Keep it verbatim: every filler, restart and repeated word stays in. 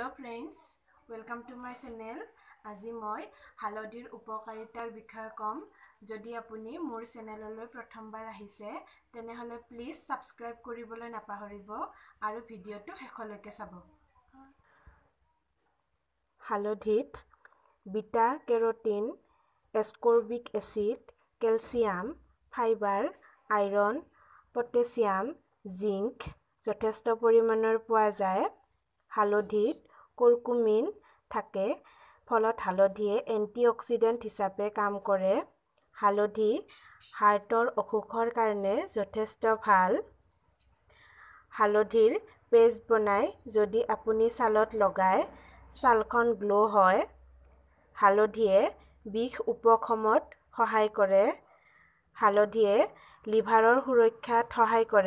Hello friends, welcome to my channel. आज मैं हलदीर उपकारितार विषय कम। यदि आपुनी मोर चैनल प्रथम बार आहिसे तेनेहले प्लीज सब्सक्राइब करिबोले नापाहरिब आरो भिडिओटो हेखलके साबो। हलदीत beta carotene, ascorbic acid, calcium, fibre, iron, potassium, zinc যথেষ্ট পৰিমাণৰ পোৱা যায়। हलदीत कुरकुमिन थाके, फलत हलदिए एंटीअक्सिडेंट हिसाबे काम करे। हलदी हार्टर असुखर कारणे जथेष्ट भाल। हलदीर पेस्ट बनाय जदि आपुनी सालत लगाय सालखन ग्लो हय। हलदिए बिख उपशमत सहाय करे। हलदिए लिभारर सुरक्षात सहाय करे।